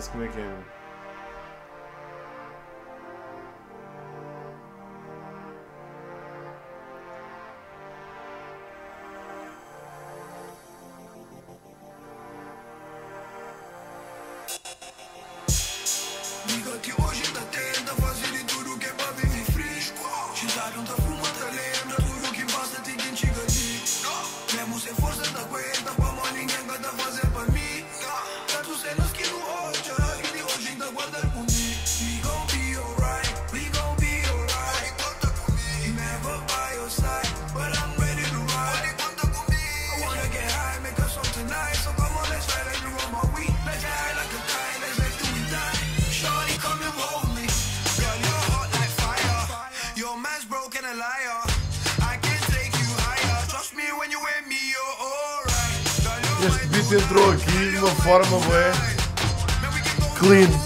Mas como é que é, mano? Liga que hoje tá tenda, fazendo tudo que é pra beber fresco. Te daram da fuma, tá lembra? Tudo que passa tem que te ganhar. Mesmo sem força, tá aguenta. Pra mal, ninguém vai dar fazer pra mim. Tantos anos que não hoje, e de hoje ainda guardar comigo. We gon' be alright, we gon' be alright. Conta comigo. Never by your side, but I'm ready to ride. Conta comigo. I wanna get high, make a song tonight. So come on, let's ride like you on my week. Let's ride like a guy, let's ride till we die. Shorty, come and hold me. Girl, you're hot like fire. Your man's broken and a liar. I can't take you higher. Trust me when you with me, you're alright. Este beat entrou aqui de uma forma bué clean. Tenta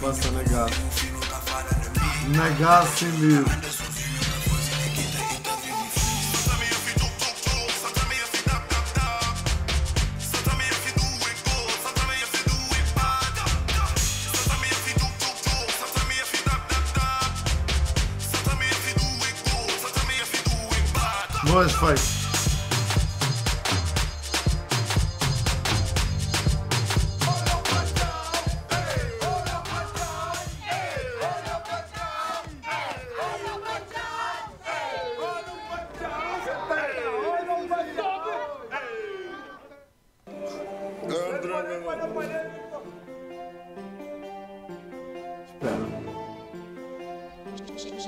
passar na gás. Na gás sem medo. Boas feitas.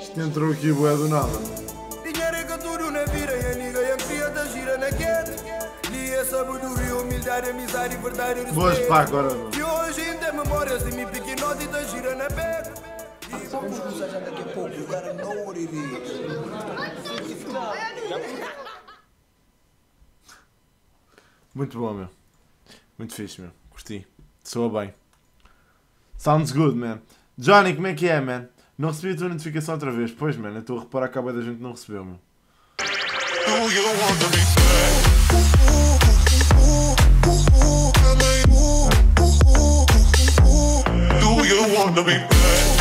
Isto entrou aqui bué do nada. Dinheiro é tudo na vida e a nigga e a criada gira na queda. Lia, sabedoria, humildade, amizade, verdade e respeito. Boas pá, agora não. E hoje ainda é memórias de mim pequenote e da gira na beca. Só por usar já daqui a pouco, o cara não oriria. Muito bom, meu. Muito fixe, meu. Curti. Soa bem. Sounds good, man. Johnny, como é que é, man? Não recebi a tua notificação outra vez. Pois, mano, eu estou a reparar que a boa da gente não recebeu, meu. Do you wanna be